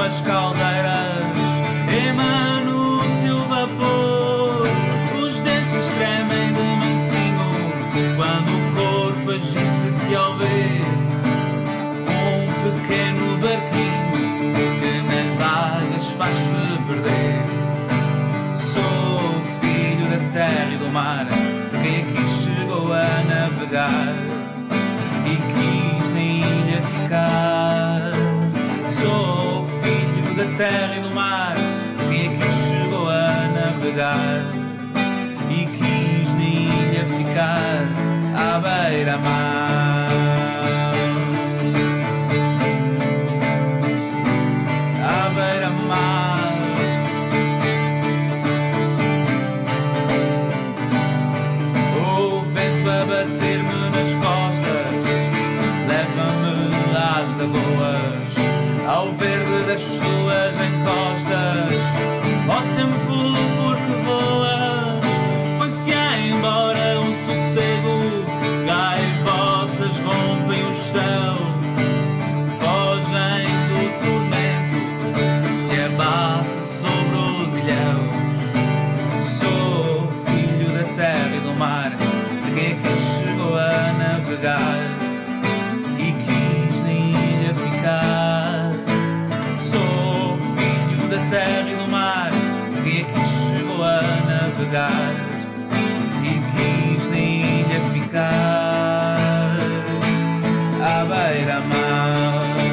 suas caldeiras emana o seu vapor. Os dentes tremem de mansinho quando o corpo agita-se ao ver um pequeno barquinho que nas vagas faz-se perder. Sou filho da terra e do mar, quem aqui chegou a navegar e quis na ilha ficar. Sou filho da terra e do mar, quem aqui chegou a navegar e quis na ilha ficar, à beira-mar. À beira-mar. Bater-me nas costas, leva-me às lagoas, ao verde das suas encostas. Ó tempo, porque voas, foi-se embora um sossego. Gaivotas rompem os céus, fogem do tormento que se abate sobre os ilhéus. Sou filho da terra e do mar, quem aqui chegou a navegar e quis na ilha ficar. Sou filho da terra e do mar, quem aqui chegou a navegar e quis na ilha ficar, à beira-mar. À beira-mar.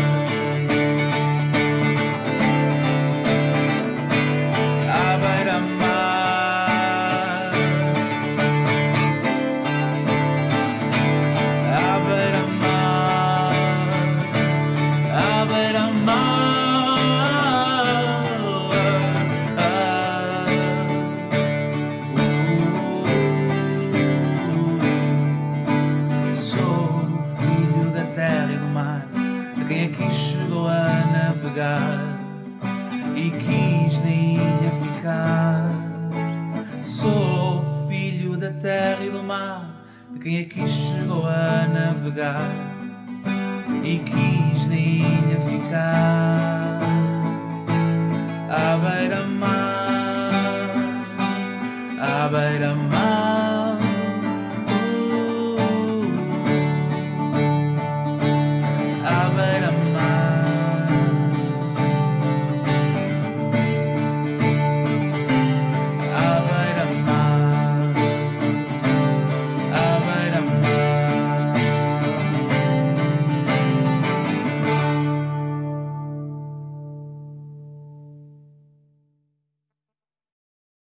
Quem aqui chegou a navegar e quis na ilha ficar. Sou filho da terra e do mar, quem aqui chegou a navegar e quis na ilha ficar, à beira-mar, à beira-mar.